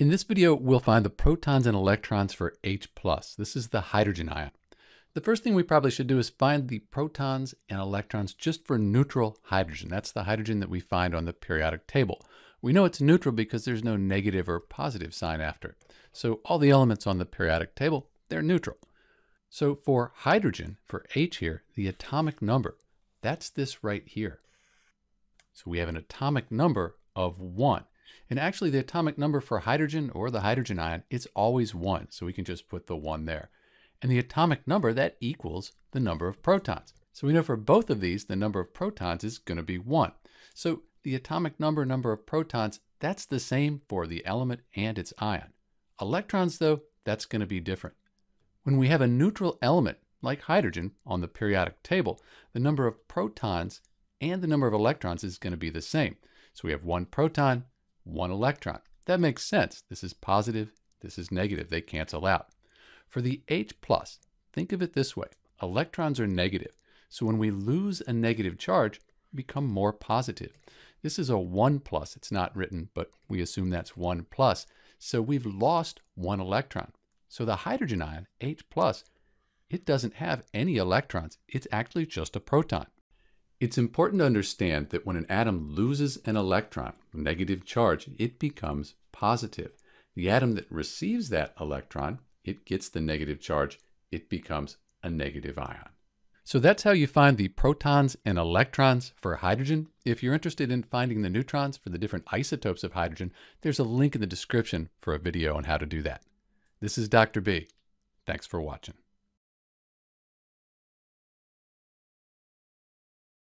In this video, we'll find the protons and electrons for H+. This is the hydrogen ion. The first thing we probably should do is find the protons and electrons just for neutral hydrogen. That's the hydrogen that we find on the periodic table. We know it's neutral because there's no negative or positive sign after it. So all the elements on the periodic table, they're neutral. So for hydrogen, for H here, the atomic number, that's this right here. So we have an atomic number of 1. And actually the atomic number for hydrogen or the hydrogen ion is always 1. So we can just put the 1 there. And the atomic number, that equals the number of protons. So we know for both of these, the number of protons is going to be 1. So the atomic number of protons, that's the same for the element and its ion. Electrons though, that's going to be different. When we have a neutral element like hydrogen on the periodic table, the number of protons and the number of electrons is going to be the same. So we have 1 proton, 1 electron. That makes sense. This is positive, this is negative. They cancel out. For the H+, think of it this way. Electrons are negative. So when we lose a negative charge, we become more positive. This is a 1+. It's not written, but we assume that's 1+. So we've lost 1 electron. So the hydrogen ion, H+, it doesn't have any electrons. It's actually just a proton. It's important to understand that when an atom loses an electron, negative charge, it becomes positive. The atom that receives that electron, it gets the negative charge, it becomes a negative ion. So that's how you find the protons and electrons for hydrogen. If you're interested in finding the neutrons for the different isotopes of hydrogen, there's a link in the description for a video on how to do that. This is Dr. B. Thanks for watching.